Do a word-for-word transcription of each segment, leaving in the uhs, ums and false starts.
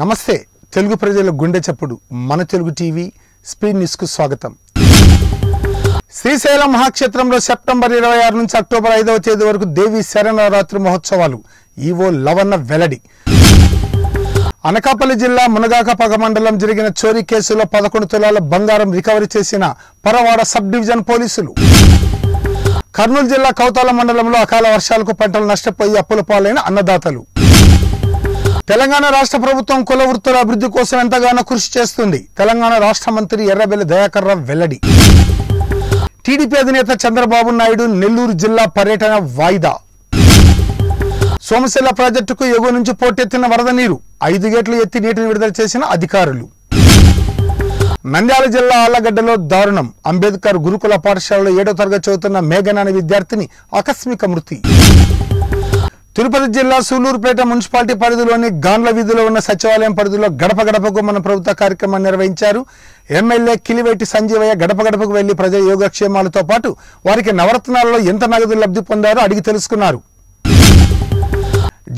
నమస్తే తెలుగు ప్రజల గుండె చప్పుడు మన తెలుగు టీవీ స్పీడ్ న్యూస్ కు స్వాగతం. శ్రీశైలం మహాక్షేత్రంలో సెప్టెంబర్ ఇరవై ఆరు నుంచి అక్టోబర్ ఐదవ తేదీ వరకు దేవి శరణరాత్రి మహోత్సవాలు ఈవో లవన్న వెల్లడి. అనకాపల్లి జిల్లా మునగాకపాక మండలం జరిగిన చోరీ కేసులో పదకొండు తులాల బంగారం రికవరీ చేసిన పరవాడ సబ్ డివిజన్ పోలీసులు. కర్నూలు జిల్లా కౌతాల మండలంలో అకాల వర్షాలకు పంటలు నష్టపోయి అప్పుల పాలైన అన్నదాతలు. తెలంగాణ రాష్ట్ర ప్రభుత్వం కుల వృత్తుల అభివృద్ధి కోసం ఎంతగానో కృషి చేస్తుంది. తెలంగాణ రాష్ట్ర మంత్రి ఎర్రబెల్లి దయాకర్ రావు వెల్లడి. టీడీపీ అధినేత చంద్రబాబు నాయుడు నెల్లూరు జిల్లా పర్యటన వాయిదా. సోమశిల ప్రాజెక్టుకు ఎగువ నుంచి పోటెత్తిన వరద నీరు ఐదు గేట్లు ఎత్తి నీటిని విడుదల చేసిన అధికారులు. నంద్యాల జిల్లా ఆళ్లగడ్డలో దారుణం. అంబేద్కర్ గురుకుల పాఠశాలలో ఏడో తరగతి చదువుతున్న మేఘనాని విద్యార్థిని ఆకస్మిక మృతి. తిరుపతి జిల్లా సూళ్లూరుపేట మున్సిపాలిటీ పరిధిలోని గాండ్ల వీధిలో ఉన్న సచివాలయం పరిధిలో గడప గడపకు మన ప్రభుత్వ కార్యక్రమాన్ని నిర్వహించారు. ఎమ్మెల్యే కిలివేటి సంజీవయ్య గడప గడపకు వెళ్లి ప్రజల యోగక్షేమాలతో పాటు వారికి నవరత్నాలలో ఎంత నగదు లబ్ధి పొందారో అడిగి తెలుసుకున్నారు.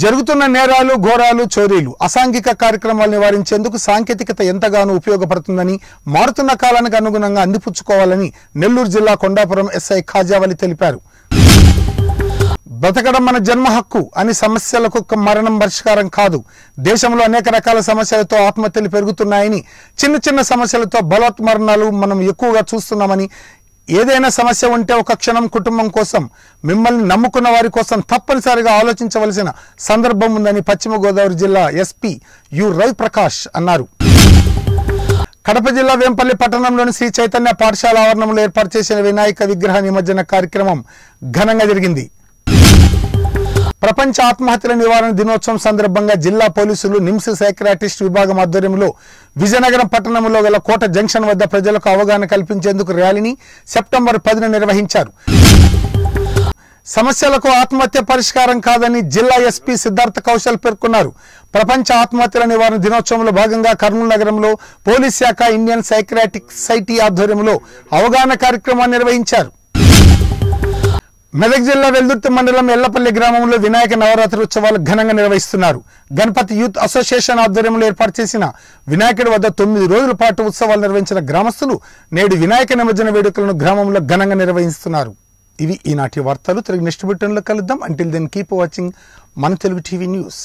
జరుగుతున్న నేరాలు, ఘోరాలు, చోరీలు, అసాంఘిక కార్యక్రమాలు నివారించేందుకు సాంకేతికత ఎంతగానో ఉపయోగపడుతుందని, మారుతున్న కాలానికి అనుగుణంగా అందిపుచ్చుకోవాలని నెల్లూరు జిల్లా కొండాపురం ఎస్ఐ ఖాజావలి తెలిపారు. బ్రతకడం మన జన్మ హక్కు అని సమస్యలకు మరణం పరిష్కారం కాదు. దేశంలో అనేక రకాల సమస్యలతో ఆత్మహత్యలు పెరుగుతున్నాయని, చిన్న చిన్న సమస్యలతో బలవత్మరణాలు మనం ఎక్కువగా చూస్తున్నామని, ఏదైనా సమస్య ఉంటే ఒక క్షణం కుటుంబం కోసం, మిమ్మల్ని నమ్ముకున్న వారి కోసం తప్పనిసరిగా ఆలోచించవలసిన సందర్భం ఉందని పశ్చిమ గోదావరి జిల్లా ఎస్పీ యు రవిప్రకాష్ అన్నారు. కడప జిల్లా వేంపల్లి పట్టణంలోని శ్రీ చైతన్య పాఠశాల ఆవరణంలో ఏర్పాటు చేసిన వినాయక విగ్రహ నిమజ్జన కార్యక్రమం ఘనంగా జరిగింది. ప్రపంచ ఆత్మహత్యల నివారణ దినోత్సవం సందర్భంగా జిల్లా పోలీసులు నిమ్స్ సైక్రాటిస్ట్ విభాగం ఆధ్వర్యంలో విజయనగరం పట్టణంలో గల కోట జంక్షన్ వద్ద ప్రజలకు అవగాహన కల్పించేందుకు ర్యాలీని సెప్టెంబర్ పదిన నిర్వహించారు. సమస్యలకు ఆత్మహత్య పరిష్కారం కాదని జిల్లా ఎస్పీ సిద్ధార్థ కౌశల్ పేర్కొన్నారు. ప్రపంచ ఆత్మహత్యల నివారణ దినోత్సవంలో భాగంగా కర్నూలు నగరంలో పోలీస్ శాఖ ఇండియన్ సైక్రాటిక్ సొసైటీ ఆధ్వర్యంలో అవగాహన కార్యక్రమాన్ని నిర్వహించారు. మెదక్ జిల్లా వెల్దుర్తి మండలం ఎల్లపల్లి గ్రామంలో వినాయక నవరాత్రి ఉత్సవాలు ఘనంగా నిర్వహిస్తున్నారు. గణపతి యూత్ అసోసియేషన్ ఆధ్వర్యంలో ఏర్పాటు చేసిన వినాయకుడి వద్ద తొమ్మిది రోజుల పాటు ఉత్సవాలు నిర్వహించిన గ్రామస్తులు నేడు వినాయక నిమజ్జన వేడుకలను గ్రామంలో ఘనంగా నిర్వహిస్తున్నారు. ఇవి ఈనాటి వార్తలు. తిరిగి నెక్స్ట్ బులెటిన్లో కలుద్దాం. అంటిల్ దెన్ కీప్ వాచింగ్ మన తెలుగు టీవీ న్యూస్.